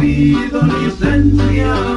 Pido licencia.